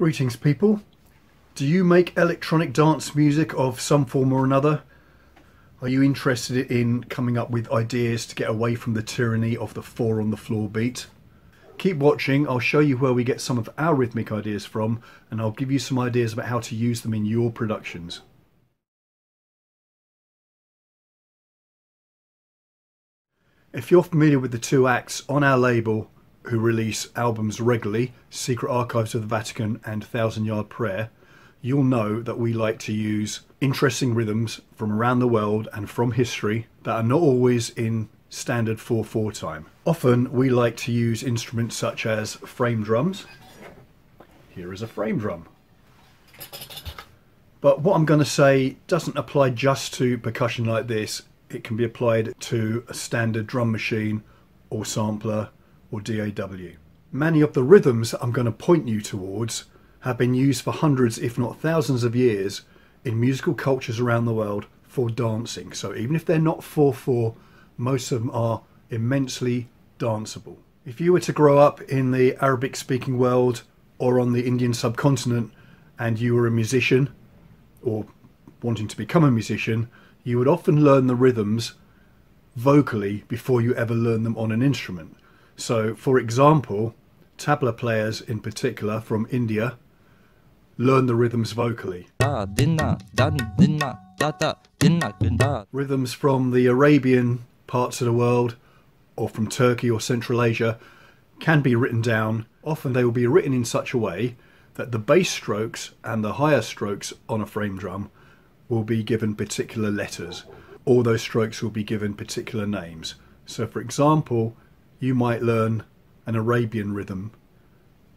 Greetings, people. Do you make electronic dance music of some form or another? Are you interested in coming up with ideas to get away from the tyranny of the four on the floor beat? Keep watching, I'll show you where we get some of our rhythmic ideas from, and I'll give you some ideas about how to use them in your productions. If you're familiar with the two acts on our label who release albums regularly, Secret Archives of the Vatican and 1000 Yard Prayer, you'll know that we like to use interesting rhythms from around the world and from history that are not always in standard 4/4 time. Often we like to use instruments such as frame drums. Here is a frame drum. But what I'm going to say doesn't apply just to percussion like this. It can be applied to a standard drum machine or sampler or DAW. Many of the rhythms I'm going to point you towards have been used for hundreds, if not thousands of years in musical cultures around the world for dancing. So even if they're not 4/4, most of them are immensely danceable. If you were to grow up in the Arabic speaking world or on the Indian subcontinent and you were a musician or wanting to become a musician, you would often learn the rhythms vocally before you ever learn them on an instrument. So, for example, tabla players in particular from India learn the rhythms vocally. Rhythms from the Arabian parts of the world or from Turkey or Central Asia can be written down. Often they will be written in such a way that the bass strokes and the higher strokes on a frame drum will be given particular letters. All those strokes will be given particular names. So, for example, you might learn an Arabian rhythm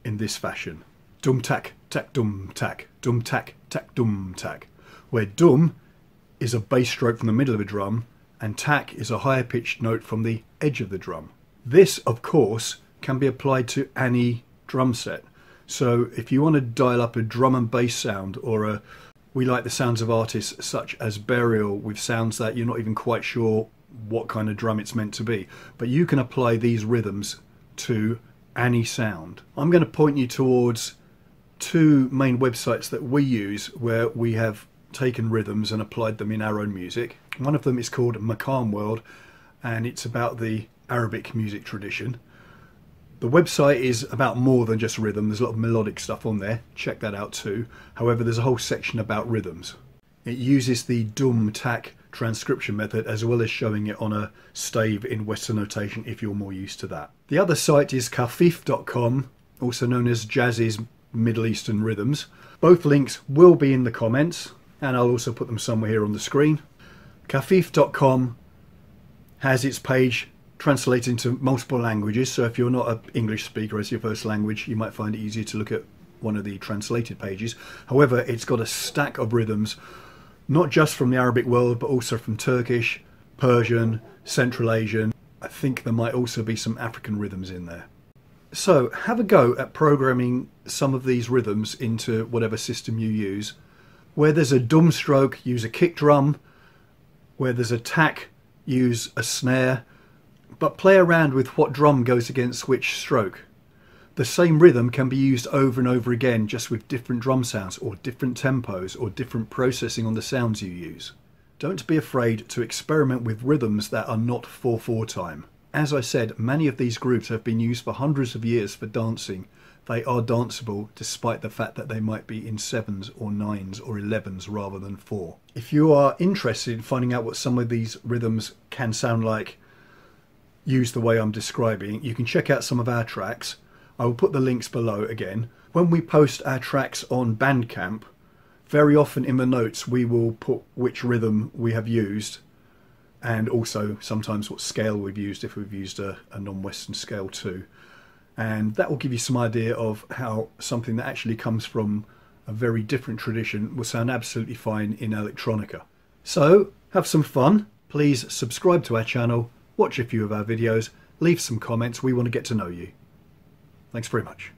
in this fashion. Dum tak, tak dum tak, dum tak, tak dum tak, where dum is a bass stroke from the middle of a drum and tak is a higher pitched note from the edge of the drum. This, of course, can be applied to any drum set. So if you want to dial up a drum and bass sound, or we like the sounds of artists such as Burial with sounds that you're not even quite sure what kind of drum it's meant to be, but you can apply these rhythms to any sound. I'm going to point you towards two main websites that we use where we have taken rhythms and applied them in our own music. One of them is called Maqam World and it's about the Arabic music tradition. The website is about more than just rhythm. There's a lot of melodic stuff on there, check that out too. However, there's a whole section about rhythms. It uses the dum tak transcription method as well as showing it on a stave in Western notation if you're more used to that. The other site is khafif.com, also known as Jazz's Middle Eastern Rhythms. Both links will be in the comments and I'll also put them somewhere here on the screen. Khafif.com has its page translated into multiple languages, so if you're not an English speaker as your first language, you might find it easier to look at one of the translated pages. However, it's got a stack of rhythms, not just from the Arabic world, but also from Turkish, Persian, Central Asian. I think there might also be some African rhythms in there. So have a go at programming some of these rhythms into whatever system you use. Where there's a dum stroke, use a kick drum. Where there's a tak, use a snare. But play around with what drum goes against which stroke. The same rhythm can be used over and over again, just with different drum sounds or different tempos or different processing on the sounds you use. Don't be afraid to experiment with rhythms that are not 4/4 time. As I said, many of these groups have been used for hundreds of years for dancing. They are danceable despite the fact that they might be in 7s or 9s or 11s rather than 4. If you are interested in finding out what some of these rhythms can sound like used the way I'm describing, you can check out some of our tracks. I will put the links below again. When we post our tracks on Bandcamp, very often in the notes we will put which rhythm we have used and also sometimes what scale we've used if we've used a non-Western scale too. And that will give you some idea of how something that actually comes from a very different tradition will sound absolutely fine in electronica. So have some fun. Please subscribe to our channel, watch a few of our videos, leave some comments. We want to get to know you. Thanks very much.